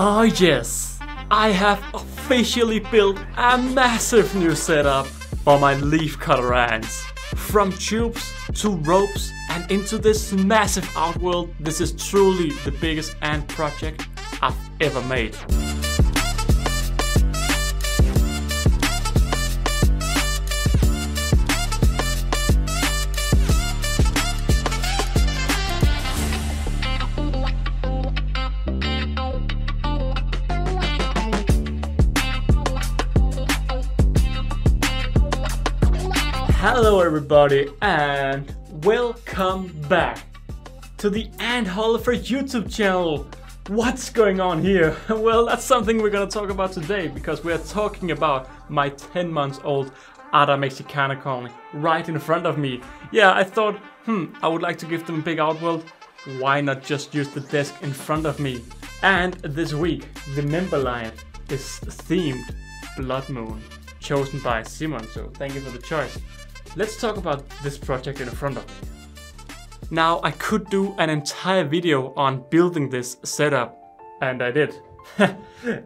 Oh yes, I have officially built a massive new setup for my leafcutter ants. From tubes to ropes and into this massive outworld, this is truly the biggest ant project I've ever made. Hello everybody and welcome back to the Ant Holleufer YouTube channel. What's going on here? Well, that's something we're gonna talk about today because we're talking about my 10-month-old Atta Mexicana colony right in front of me. Yeah, I thought, I would like to give them a big outworld. Why not just use the desk in front of me? And this week, the member line is themed Blood Moon, chosen by Simon, so thank you for the choice. Let's talk about this project in front of me. Now, I could do an entire video on building this setup, and I did.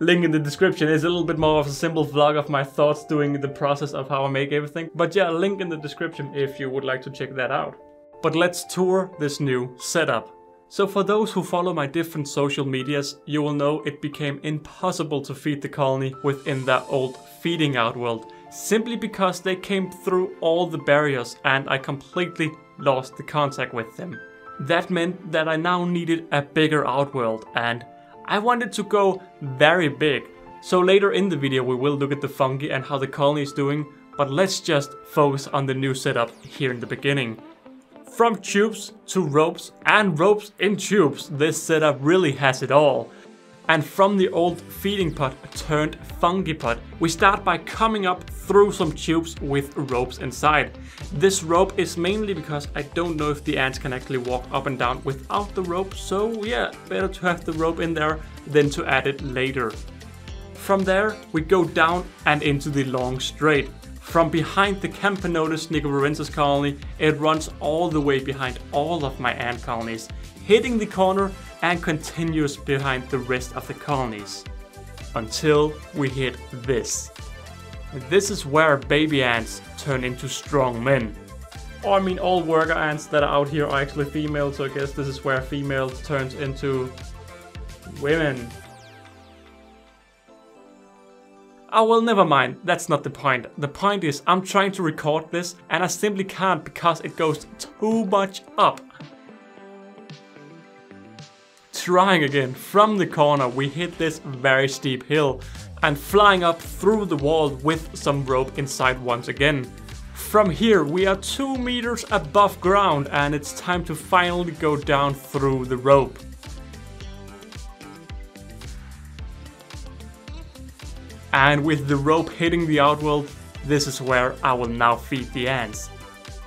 Link in the description is a little bit more of a simple vlog of my thoughts during the process of how I make everything. But yeah, link in the description if you would like to check that out. But let's tour this new setup. So for those who follow my different social medias, you will know it became impossible to feed the colony within that old feeding outworld, simply because they came through all the barriers and I completely lost the contact with them. That meant that I now needed a bigger outworld and I wanted to go very big. So later in the video we will look at the fungi and how the colony is doing, but let's just focus on the new setup here in the beginning. From tubes to ropes and ropes in tubes, this setup really has it all. And from the old feeding pod turned fungi pod, we start by coming up through some tubes with ropes inside. This rope is mainly because I don't know if the ants can actually walk up and down without the rope, so yeah, better to have the rope in there than to add it later. From there, we go down and into the long straight. From behind the Camponotus nigrovenosus colony, it runs all the way behind all of my ant colonies, hitting the corner and continues behind the rest of the colonies, until we hit this. This is where baby ants turn into strong men. Or, I mean, all worker ants that are out here are actually female, so I guess this is where female turns into women. Oh well, never mind, that's not the point. The point is I'm trying to record this and I simply can't because it goes too much up. Trying again, from the corner we hit this very steep hill and flying up through the wall with some rope inside once again. From here we are 2 meters above ground and it's time to finally go down through the rope. And with the rope hitting the outworld, this is where I will now feed the ants.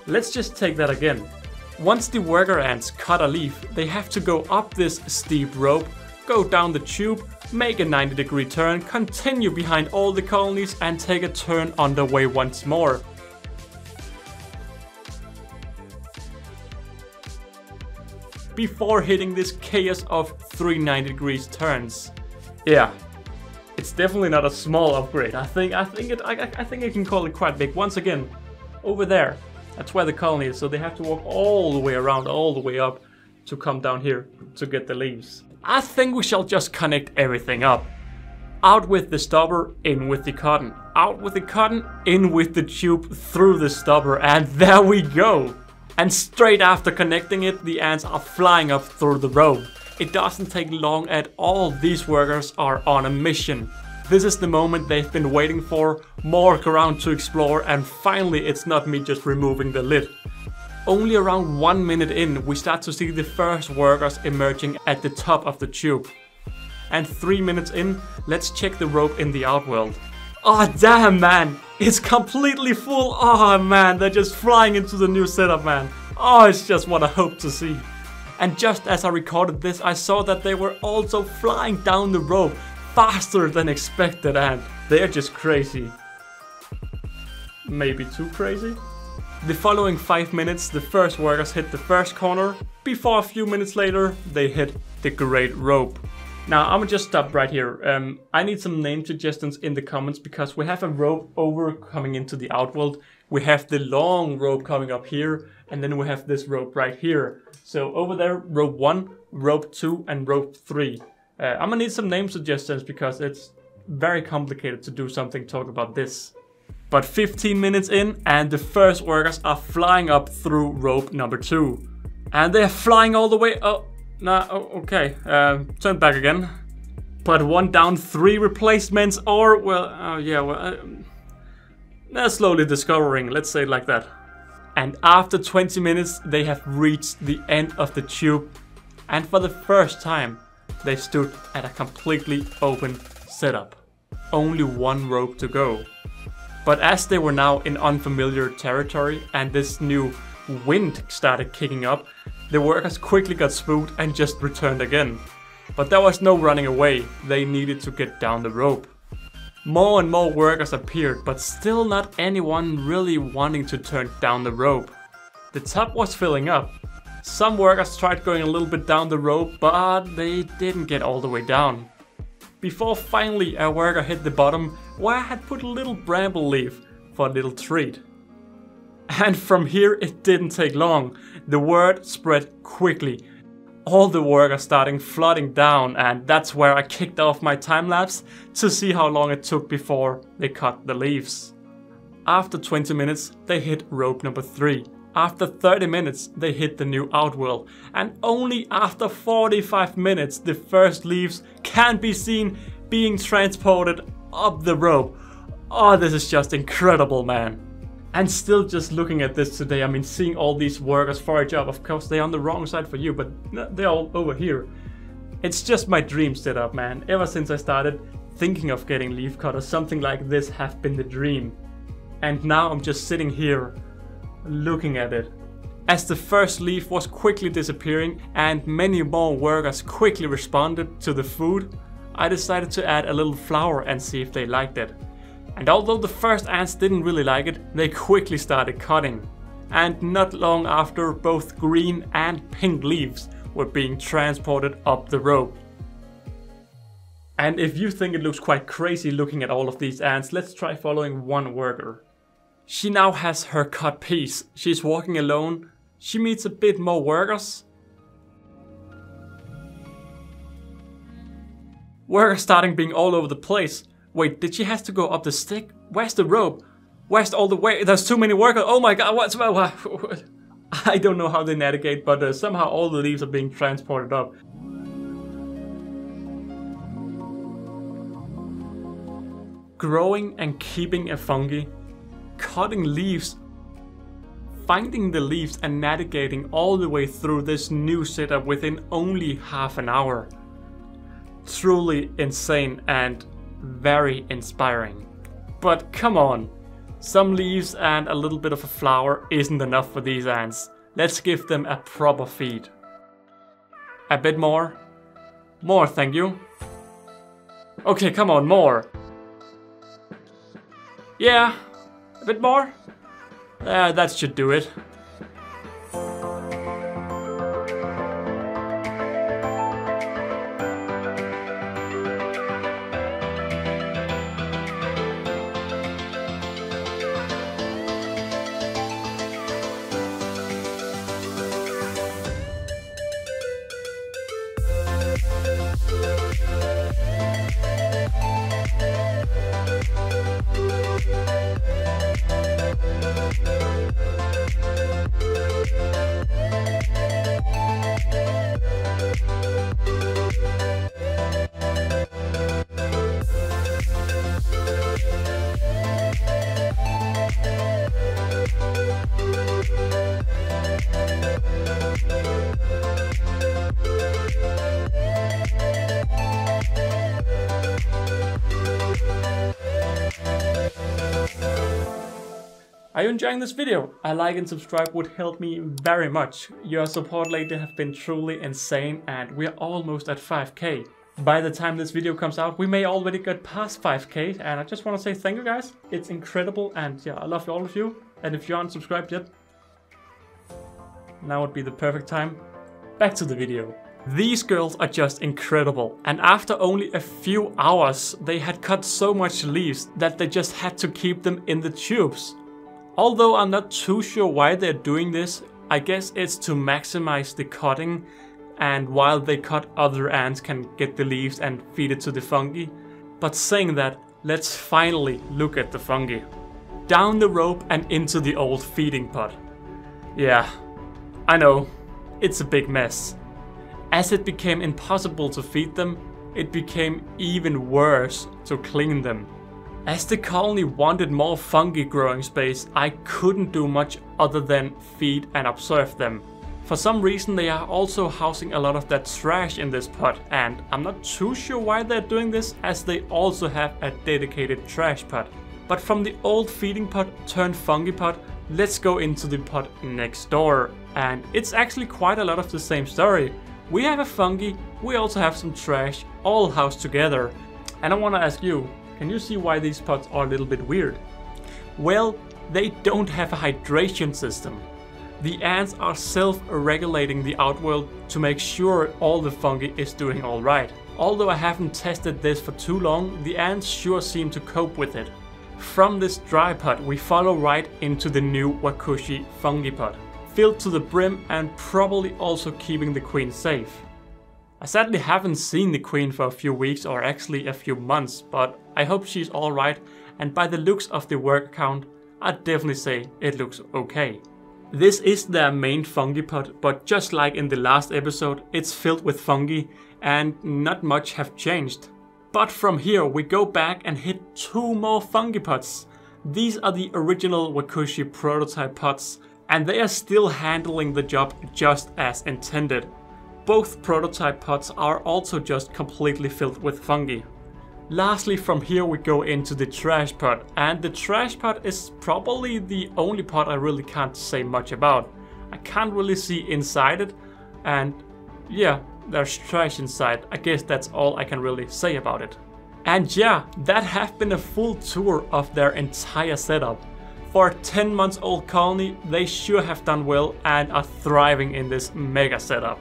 Let's just take that again. Once the worker ants cut a leaf, they have to go up this steep rope, go down the tube, make a 90-degree turn, continue behind all the colonies and take a turn on the way once more. Before hitting this chaos of 3 90-degree turns. Yeah. It's definitely not a small upgrade. I think I can call it quite big. Once again, over there, that's where the colony is. So they have to walk all the way around, all the way up to come down here to get the leaves. I think we shall just connect everything up. Out with the stubber, in with the cotton. Out with the cotton, in with the tube, through the stubber, and there we go. And straight after connecting it, the ants are flying up through the rope. It doesn't take long at all. These workers are on a mission. This is the moment they've been waiting for, more ground to explore, and finally it's not me just removing the lid. Only around 1 minute in, we start to see the first workers emerging at the top of the tube. And 3 minutes in, let's check the rope in the outworld. Oh damn man, it's completely full. Oh man, they're just flying into the new setup man. Oh, it's just what I hope to see. And just as I recorded this, I saw that they were also flying down the rope faster than expected, and they're just crazy. Maybe too crazy? The following 5 minutes, the first workers hit the first corner, before a few minutes later, they hit the great rope. Now, I'm gonna just stop right here. I need some name suggestions in the comments because we have a rope over coming into the Outworld. We have the long rope coming up here, and then we have this rope right here. So over there, rope 1, rope 2, and rope 3. I'm gonna need some name suggestions because it's very complicated to do something talk about this. But 15 minutes in, and the first workers are flying up through rope number 2. And they're flying all the way up. Nah, okay, turn back again. Put one down, 3 replacements, or, well, yeah, well, they're slowly discovering, let's say it like that. And after 20 minutes, they have reached the end of the tube. And for the first time, they stood at a completely open setup. Only 1 rope to go. But as they were now in unfamiliar territory and this new wind started kicking up, the workers quickly got spooked and just returned again. But there was no running away, they needed to get down the rope. More and more workers appeared, but still not anyone really wanting to turn down the rope. The top was filling up. Some workers tried going a little bit down the rope, but they didn't get all the way down. Before finally a worker hit the bottom, where I had put a little bramble leaf for a little treat. And from here it didn't take long. The word spread quickly. All the workers started flooding down, and that's where I kicked off my time lapse to see how long it took before they cut the leaves. After 20 minutes they hit rope number 3. After 30 minutes they hit the new Outworld, and only after 45 minutes the first leaves can be seen being transported up the rope. Oh, this is just incredible, man. And still just looking at this today, I mean, seeing all these workers forage up, of course they're on the wrong side for you, but they're all over here. It's just my dream setup, man. Ever since I started thinking of getting leaf cutters, something like this have been the dream. And now I'm just sitting here looking at it. As the first leaf was quickly disappearing and many more workers quickly responded to the food, I decided to add a little flower and see if they liked it. And although the first ants didn't really like it, they quickly started cutting. And not long after, both green and pink leaves were being transported up the rope. And if you think it looks quite crazy looking at all of these ants, let's try following one worker. She now has her cut piece. She's walking alone. She meets a bit more workers. Workers starting being all over the place. Wait, did she have to go up the stick? Where's the rope? Where's all the way? There's too many workers. Oh my god, what's... what? I don't know how they navigate, but somehow all the leaves are being transported up. Growing and keeping a fungi. Cutting leaves. Finding the leaves and navigating all the way through this new setup within only half an hour. Truly insane and very inspiring. But come on, some leaves and a little bit of a flower isn't enough for these ants. Let's give them a proper feed. A bit more. More, thank you. Okay, come on, more. Yeah, a bit more. That should do it. Are you enjoying this video? A like and subscribe would help me very much. Your support lately have been truly insane, and we're almost at 5K. By the time this video comes out, we may already get past 5K, and I just want to say thank you guys. It's incredible, and yeah, I love all of you. And if you aren't subscribed yet, now would be the perfect time. Back to the video. These girls are just incredible, and after only a few hours they had cut so much leaves that they just had to keep them in the tubes. Although I'm not too sure why they're doing this, I guess it's to maximize the cutting, and while they cut, other ants can get the leaves and feed it to the fungi. But saying that, let's finally look at the fungi. Down the rope and into the old feeding pot. Yeah, I know, it's a big mess. As it became impossible to feed them, it became even worse to clean them. As the colony wanted more fungi growing space, I couldn't do much other than feed and observe them. For some reason they are also housing a lot of that trash in this pot, and I'm not too sure why they're doing this as they also have a dedicated trash pot. But from the old feeding pot turned fungi pot, let's go into the pot next door. And it's actually quite a lot of the same story. We have a fungi, we also have some trash, all housed together. And I want to ask you, can you see why these pots are a little bit weird? Well, they don't have a hydration system. The ants are self-regulating the outworld to make sure all the fungi is doing alright. Although I haven't tested this for too long, the ants sure seem to cope with it. From this dry pot we follow right into the new Wakooshi fungi pot, filled to the brim and probably also keeping the queen safe. I sadly haven't seen the queen for a few weeks or actually a few months, but I hope she's alright, and by the looks of the work account, I'd definitely say it looks okay. This is their main fungi pot, but just like in the last episode, it's filled with fungi and not much have changed. But from here we go back and hit two more fungi pots. These are the original Wakooshi prototype pots, and they are still handling the job just as intended. Both prototype pots are also just completely filled with fungi. Lastly, from here we go into the trash pot, and the trash pot is probably the only pot I really can't say much about. I can't really see inside it, and yeah, there's trash inside. I guess that's all I can really say about it. And yeah, that have been a full tour of their entire setup. For a 10-month-old colony, they sure have done well and are thriving in this mega setup.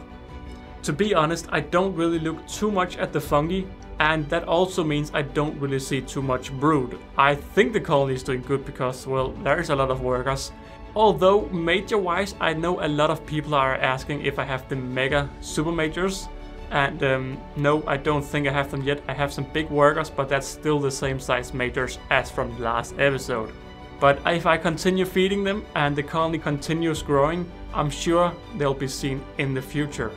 To be honest, I don't really look too much at the fungi, and that also means I don't really see too much brood. I think the colony is doing good because, well, there is a lot of workers. Although major wise, I know a lot of people are asking if I have the mega super majors, and no, I don't think I have them yet. I have some big workers, but that's still the same size majors as from last episode. But if I continue feeding them and the colony continues growing, I'm sure they'll be seen in the future.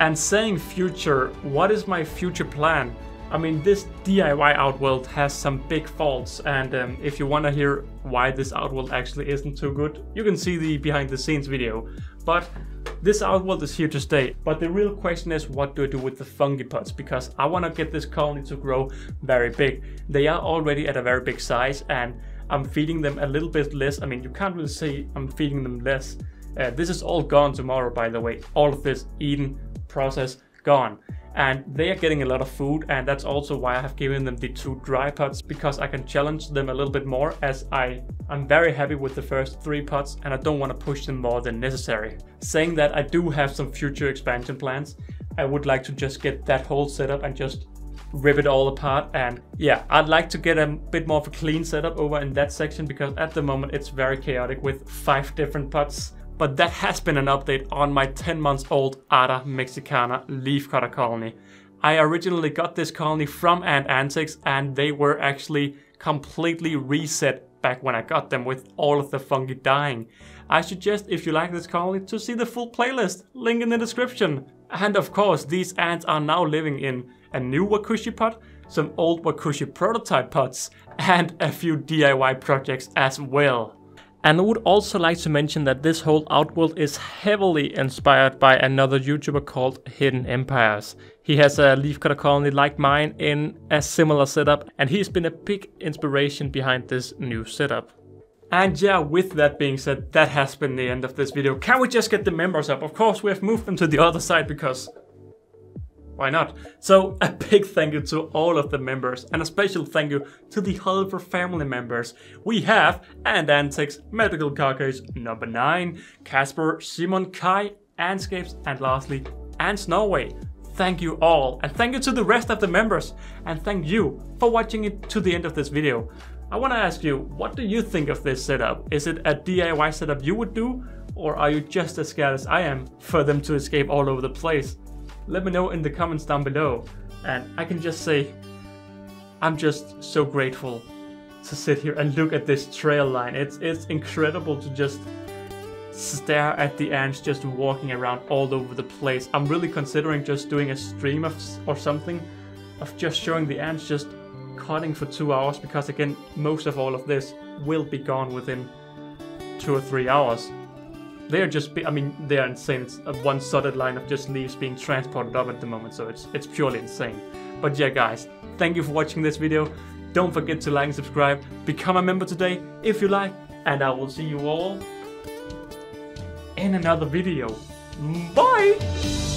And saying future, what is my future plan? I mean, this DIY outworld has some big faults, and if you want to hear why this outworld actually isn't too good, you can see the behind the scenes video. But this outworld is here to stay. But the real question is, what do I do with the fungi pots? Because I want to get this colony to grow very big. They are already at a very big size, and I'm feeding them a little bit less. I mean, you can't really say I'm feeding them less. This is all gone tomorrow, by the way. All of this eaten process gone, and they are getting a lot of food, and that's also why I have given them the two dry pots, because I can challenge them a little bit more, as I'm very happy with the first three pots and I don't want to push them more than necessary. Saying that, I do have some future expansion plans. I would like to just get that whole setup and just rip it all apart, and yeah, I'd like to get a bit more of a clean setup over in that section, because at the moment it's very chaotic with 5 different pots. But that has been an update on my 10-month-old Atta Mexicana leafcutter colony. I originally got this colony from Ant Antics, and they were actually completely reset back when I got them with all of the fungi dying. I suggest, if you like this colony, to see the full playlist, link in the description. And of course, these ants are now living in a new Wakooshi pot, some old Wakooshi prototype pots, and a few DIY projects as well. And I would also like to mention that this whole outworld is heavily inspired by another YouTuber called Hidden Empires. He has a leafcutter colony like mine in a similar setup, and he's been a big inspiration behind this new setup. And yeah, with that being said, that has been the end of this video. Can we just get the members up? Of course, we have moved them to the other side because why not? So a big thank you to all of the members, and a special thank you to the Holleufer family members. We have Ant Antics, Medical Carcase, Number 9, Casper, Simon, Kai, Antscapes, and lastly Ant Norway. Thank you all, and thank you to the rest of the members, and thank you for watching it to the end of this video. I want to ask you, what do you think of this setup? Is it a DIY setup you would do, or are you just as scared as I am for them to escape all over the place? Let me know in the comments down below, and I can just say, I'm just so grateful to sit here and look at this trail line. It's incredible to just stare at the ants just walking around all over the place. I'm really considering just doing a stream or something of just showing the ants just cutting for 2 hours, because again, most of all of this will be gone within 2 or 3 hours. They're just, I mean, they're insane. It's one solid line of just leaves being transported up at the moment, so it's purely insane. But yeah guys, thank you for watching this video. Don't forget to like and subscribe, become a member today if you like, and I will see you all in another video. Bye!